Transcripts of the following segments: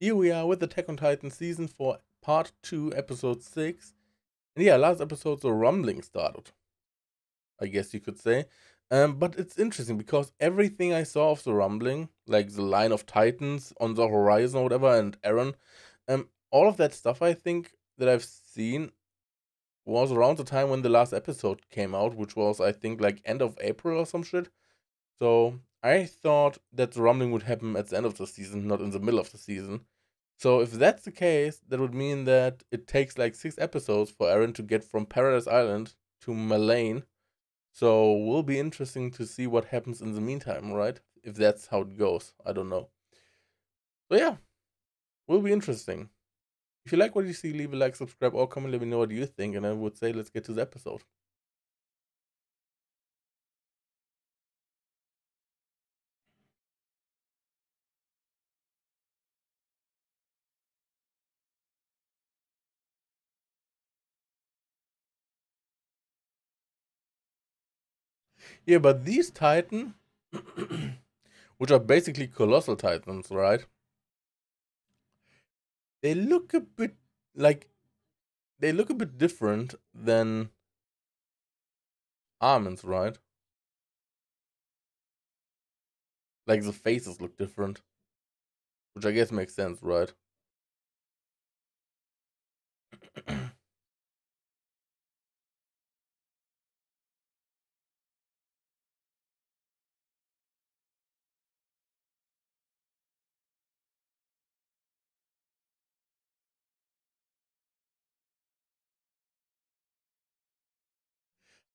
Here we are with Attack on Titan Season 4, Part 2, Episode 6. And yeah, last episode the rumbling started, I guess you could say. But it's interesting because everything I saw of the rumbling, like the line of Titans on the horizon or whatever, and Eren, all of that stuff I think that I've seen was around the time when the last episode came out, which was, I think, like end of April or some shit. So I thought that the rumbling would happen at the end of the season, not in the middle of the season. So if that's the case, that would mean that it takes like 6 episodes for Eren to get from Paradise Island to Malene. So will be interesting to see what happens in the meantime, right? If that's how it goes, I don't know. So yeah, will be interesting. If you like what you see, leave a like, subscribe, or comment, let me know what you think, and I would say let's get to the episode. Yeah, but these Titan, which are basically colossal Titans, right? They look a bit like, they look a bit different than Armin's, right? Like the faces look different, which I guess makes sense, right?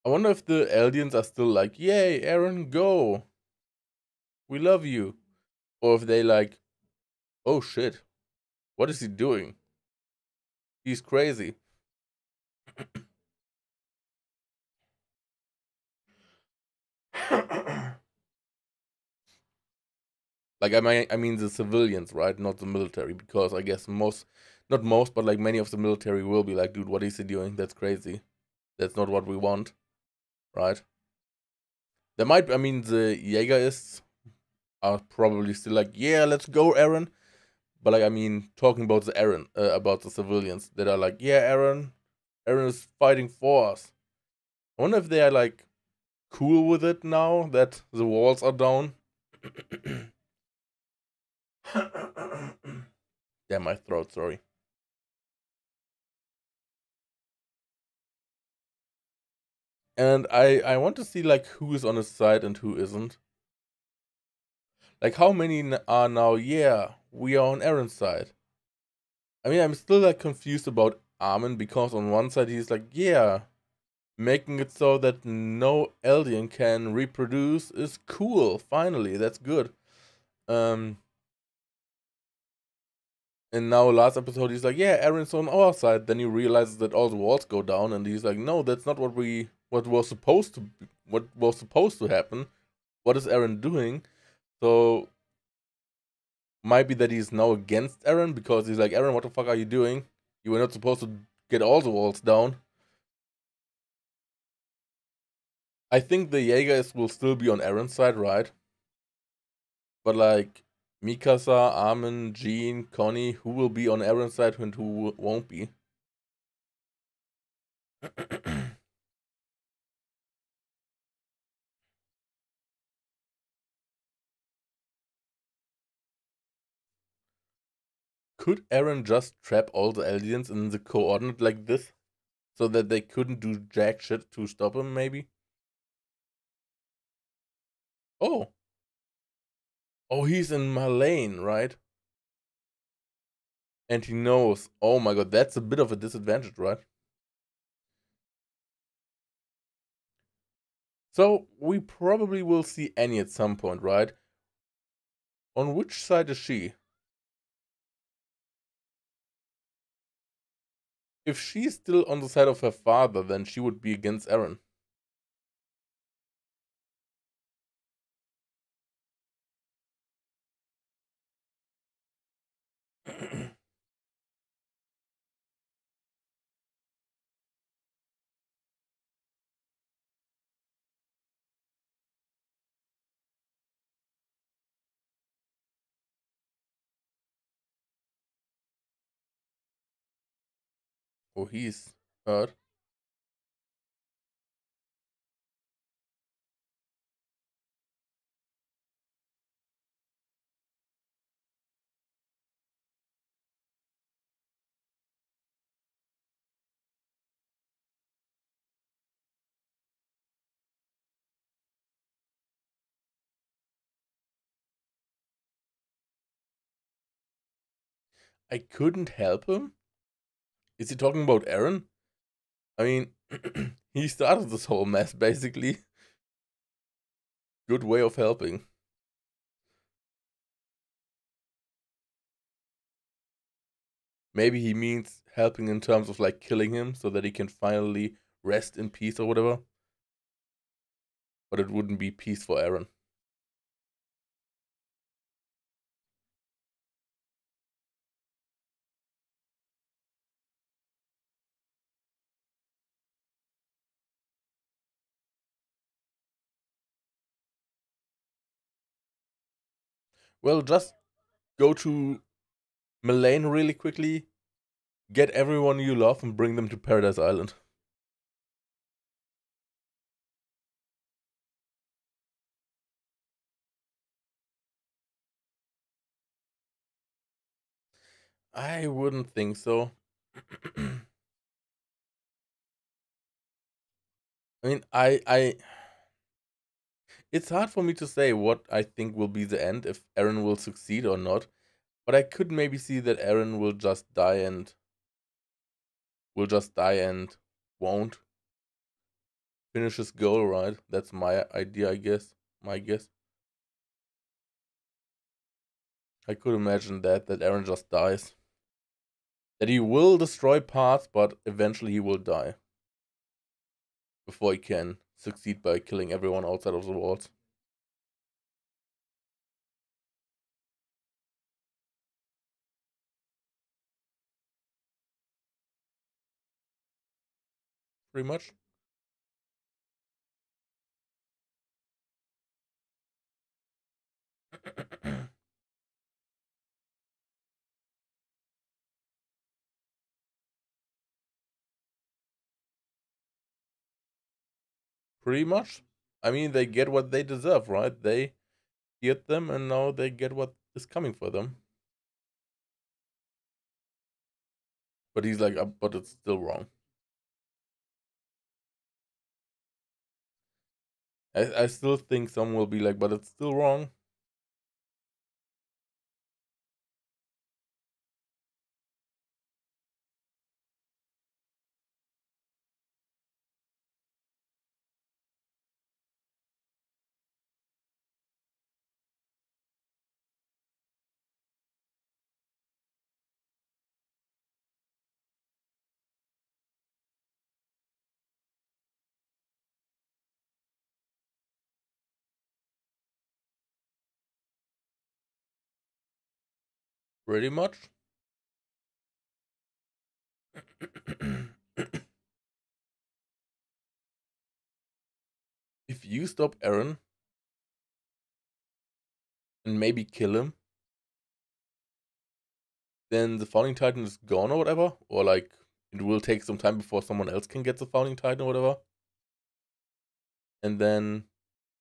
I wonder if the Eldians are still like, yay, Eren, go, we love you. Or if they like, oh shit, what is he doing? He's crazy. Like, I mean the civilians, right? Not the military, because I guess most, not most, but like many of the military will be like, dude, what is he doing? That's crazy. That's not what we want. Right? There might be, I mean, the Yeagerists are probably still like, yeah, let's go, Eren. But, like, I mean, talking about the Eren, about the civilians that are like, yeah, Eren is fighting for us. I wonder if they are, like, cool with it now that the walls are down. Damn, my throat, sorry. And I want to see, like, who is on his side and who isn't. Like, how many are now, yeah, we are on Eren's side. I mean, I'm still, like, confused about Armin, because on one side he's like, yeah, making it so that no Eldian can reproduce is cool, finally, that's good. And now last episode he's like, yeah, Eren's on our side. Then he realizes that all the walls go down, and he's like, no, that's not what we... what was supposed to happen. What is Eren doing? So might be that he's now against Eren, because he's like, Eren, what the fuck are you doing? You were not supposed to get all the walls down. I think the Jaegers will still be on Eren's side, right? But like Mikasa, Armin, Jean, Connie, who will be on Eren's side and who won't be? Could Eren just trap all the Eldians in the coordinate like this, so that they couldn't do jack shit to stop him, maybe? Oh. Oh, he's in Malene, right? And he knows. Oh my god, that's a bit of a disadvantage, right? So, we probably will see Annie at some point, right? On which side is she? If she's still on the side of her father, then she would be against Eren. Oh, he's her. I couldn't help him? Is he talking about Eren? I mean, he started this whole mess, basically. Good way of helping. Maybe he means helping in terms of, like, killing him so that he can finally rest in peace or whatever. But it wouldn't be peace for Eren. Well, just go to Malene really quickly, get everyone you love and bring them to Paradise Island. I wouldn't think so. I mean, it's hard for me to say what I think will be the end, if Eren will succeed or not, but I could maybe see that Eren will just die and won't finish his goal, right? That's my idea, I guess. My guess. I could imagine that Eren just dies. That he will destroy parts, but eventually he will die. Before he can succeed by killing everyone outside of the walls. Pretty much. Pretty much. I mean, they get what they deserve, right? They hit them, and now they get what is coming for them. But he's like, but it's still wrong. I still think some will be like, but it's still wrong. Pretty much. If you stop Eren and maybe kill him, then the Founding Titan is gone or whatever, or like it will take some time before someone else can get the Founding Titan or whatever, and then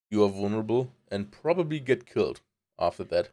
you are vulnerable and probably get killed after that.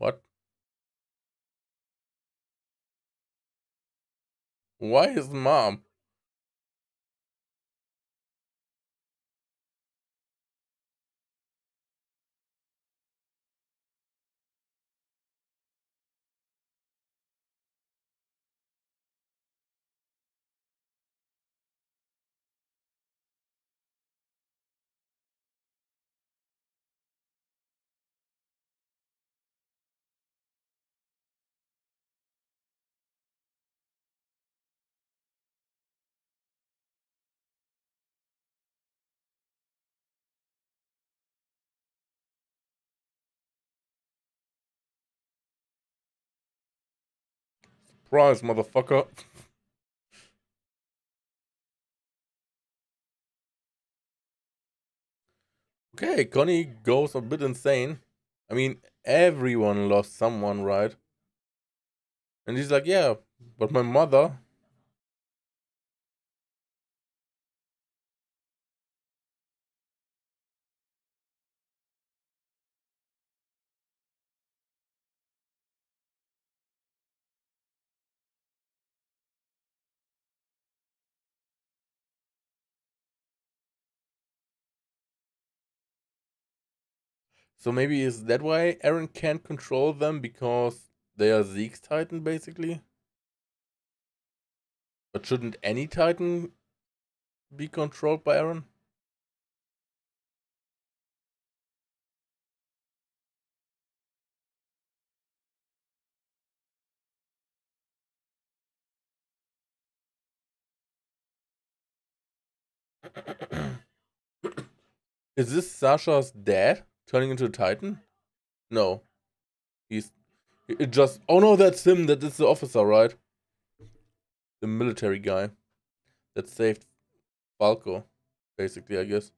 What? Why is mom? surprise, motherfucker. Okay, Connie goes a bit insane. I mean, everyone lost someone, right? And he's like, yeah, but my mother. So maybe is that why Eren can't control them, because they are Zeke's Titan, basically? But shouldn't any Titan be controlled by Eren? Is this Sasha's dad? Turning into a Titan? No. It just... Oh no, that's him. That is the officer, right? The military guy that saved Falco, basically, I guess.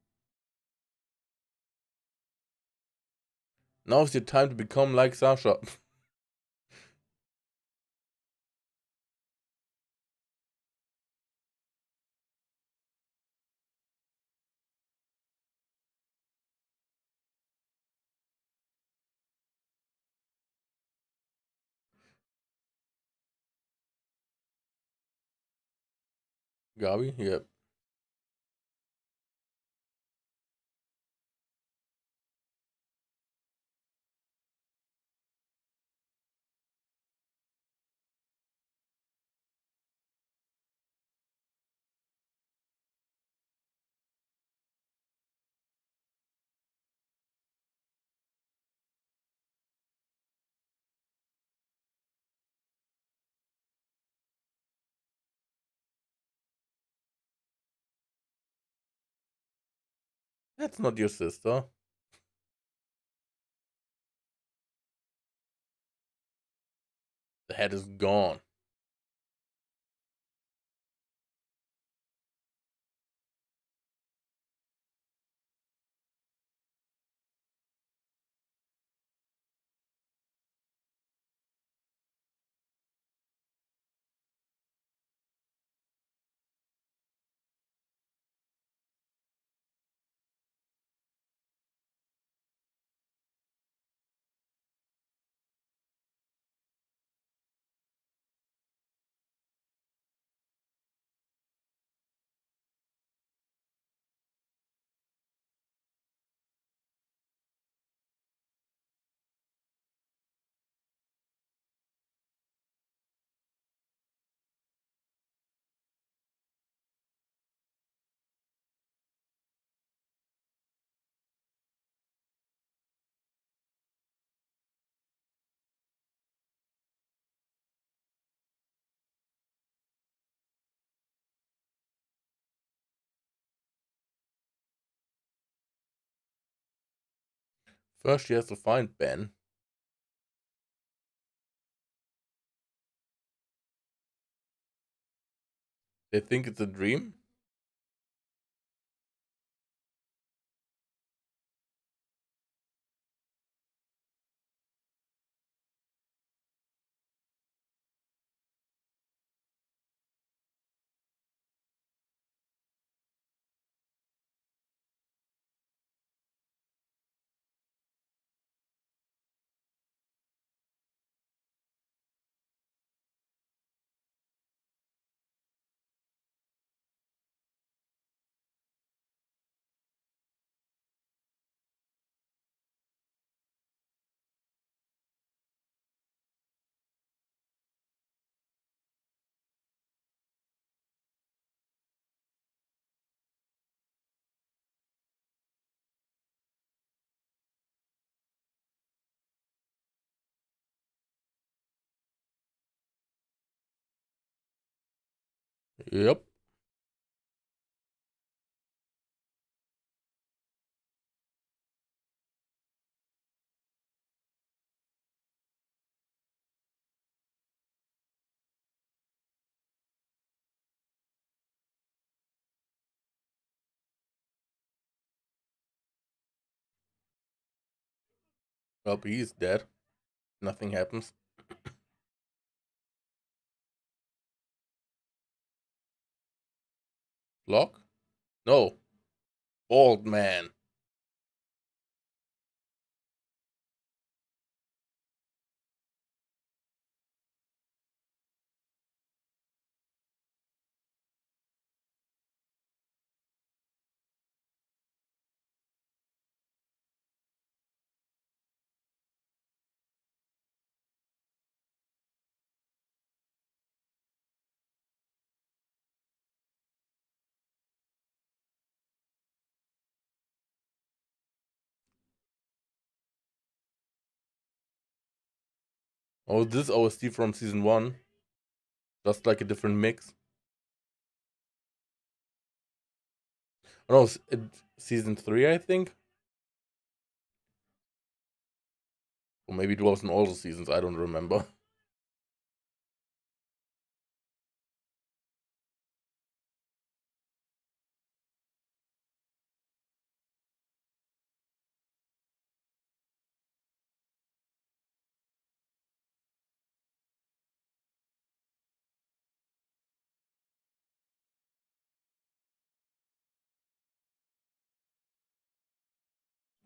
Now is your time to become like Sasha. Gabi, yep. That's not your sister. The head is gone. First, she has to find Ben. They think it's a dream? Yep. Nope, he's dead. Nothing happens. Lock? No. Bald man. Oh, this OST from season 1. Just like a different mix. Oh, no, season 3, I think. Or maybe it wasn't all the seasons, I don't remember.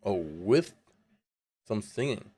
Oh, with some singing.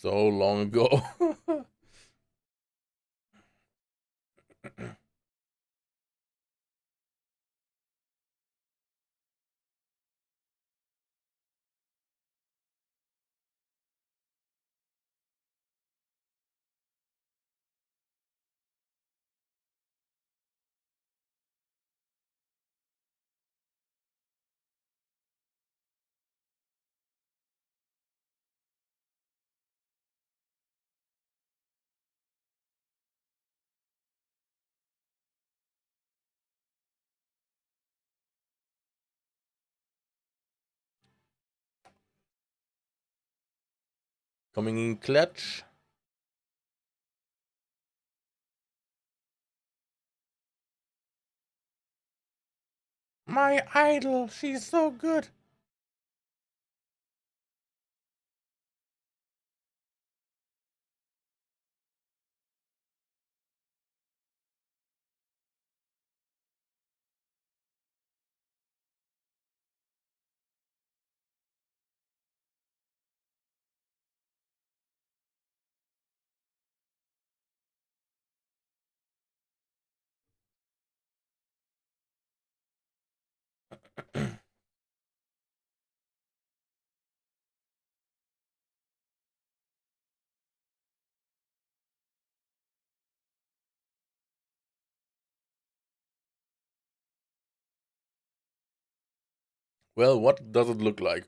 So long ago. Coming in clutch. My idol, she's so good. Well, what does it look like?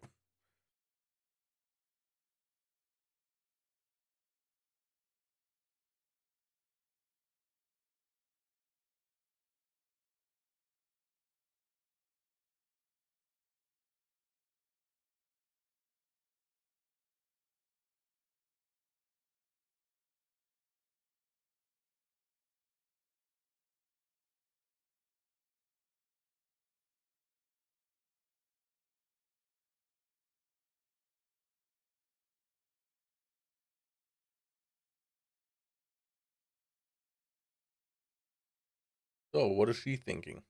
So, what is she thinking?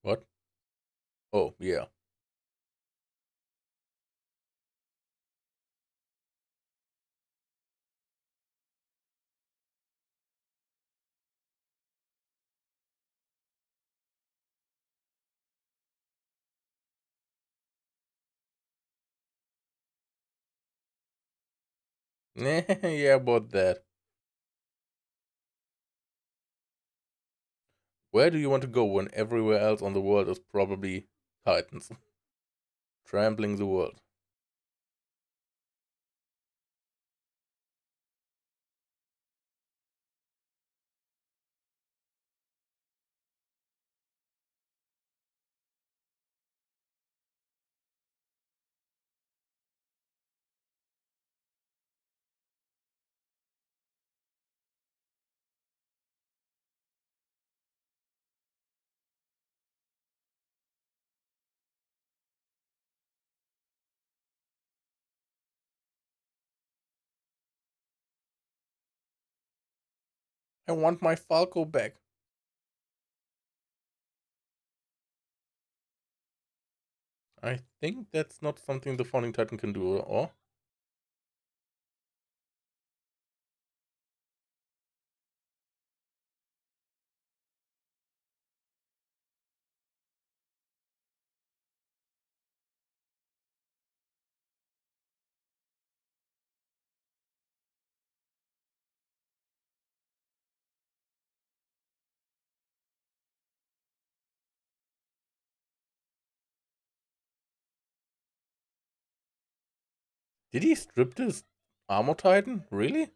What? Oh, yeah. Yeah, about that. Where do you want to go when everywhere else on the world is probably Titans? Trampling the world. I want my Falco back. I think that's not something the Founding Titan can do, or? Did he strip this Armor Titan? Really?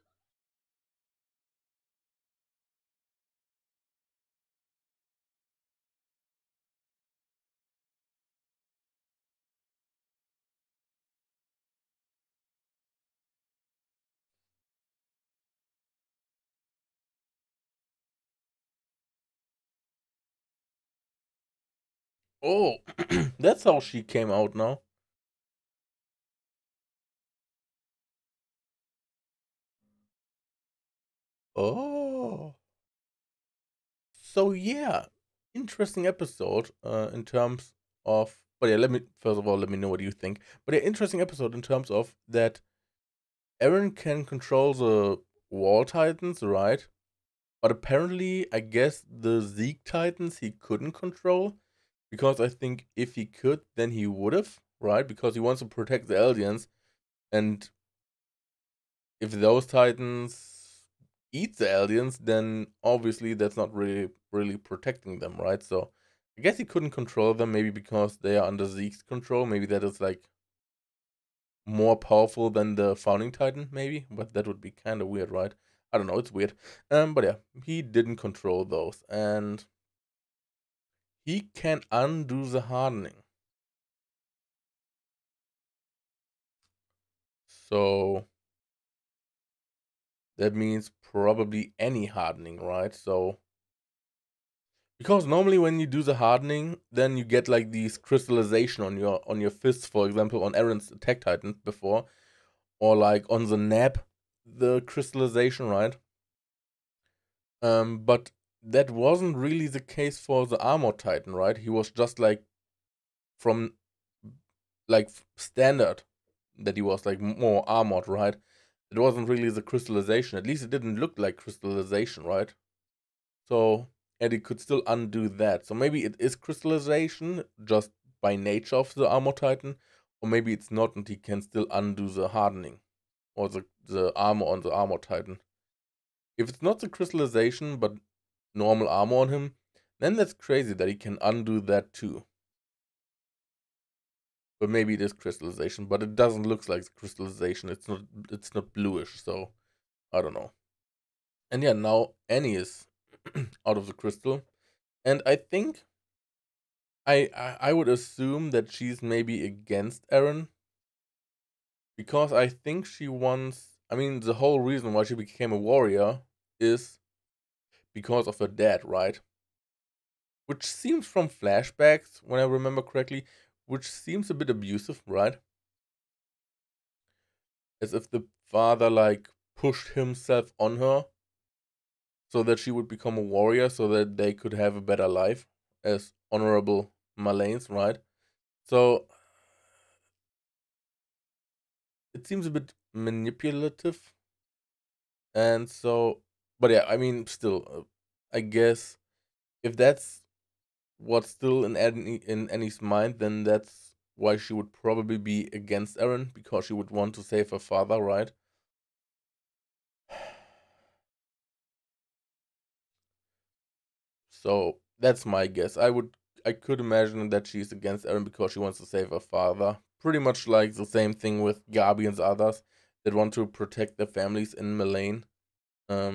Oh, that's how she came out now. Oh, so yeah, interesting episode in terms of, but yeah, let me know what you think. But yeah, interesting episode in terms of that Eren can control the Wall Titans, right? But apparently, I guess the Zeke Titans he couldn't control, because I think if he could, then he would have, right? Because he wants to protect the Eldians, and if those Titans eat the Eldians, then obviously that's not really protecting them, right? So I guess he couldn't control them, maybe because they are under Zeke's control. Maybe that is like more powerful than the Founding Titan, maybe, but that would be kind of weird, right? I don't know, it's weird. But yeah, he didn't control those, and he can undo the hardening. So that means probably any hardening, right? So, because normally when you do the hardening, then you get like these crystallization on your fists, for example, on Eren's Attack Titan before, or like on the nap, the crystallization, right? But that wasn't really the case for the Armor Titan, right? He was just like from like standard that he was like more armored, right? It wasn't really the crystallization. At least it didn't look like crystallization, right? So, and it could still undo that. So maybe it is crystallization just by nature of the Armor Titan. Or maybe it's not, and he can still undo the hardening. Or the armor on the Armor Titan. If it's not the crystallization, but normal armor on him, then that's crazy that he can undo that too. But maybe it is crystallization, but it doesn't look like crystallization. It's not bluish, so I don't know. And yeah, now Annie is out of the crystal. And I think I would assume that she's maybe against Eren. Because I think she wants, I mean, the whole reason why she became a warrior is because of her dad, right? Which seems from flashbacks, when I remember correctly, which seems a bit abusive, right? As if the father, like, pushed himself on her so that she would become a warrior so that they could have a better life as honorable Malenes, right? So it seems a bit manipulative. And so, but yeah, I mean, still, I guess if that's what's still in Annie's mind, then that's why she would probably be against Eren, because she would want to save her father, right? So that's my guess. I could imagine that she's against Eren because she wants to save her father. Pretty much like the same thing with Gabi and others that want to protect their families in Malene. So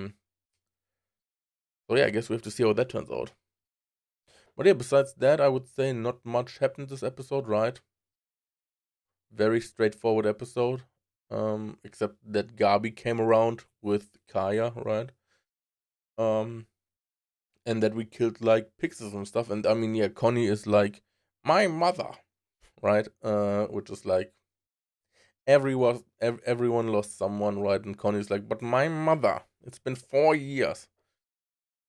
yeah, I guess we have to see how that turns out. But yeah, besides that, I would say not much happened this episode, right? Very straightforward episode. Except that Gabi came around with Kaya, right? And that we killed like Pixis and stuff. And I mean, yeah, Connie is like, my mother, right? Which is like, everyone lost someone, right? And Connie's like, but my mother, it's been 4 years.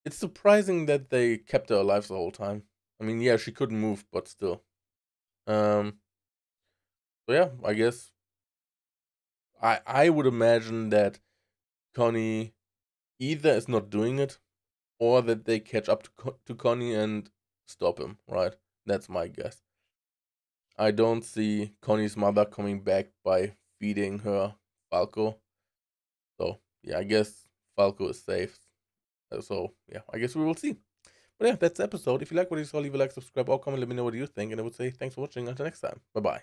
It's surprising that they kept her alive the whole time. I mean, yeah, she couldn't move, but still. So yeah, I guess I would imagine that Connie either is not doing it, or that they catch up to Connie and stop him, right? That's my guess. I don't see Connie's mother coming back by feeding her Falco. So yeah, I guess Falco is safe. So yeah, I guess we will see. But yeah, that's the episode. If you like what you saw, leave a like, subscribe, or comment. Let me know what you think. And I would say thanks for watching. Until next time. Bye-bye.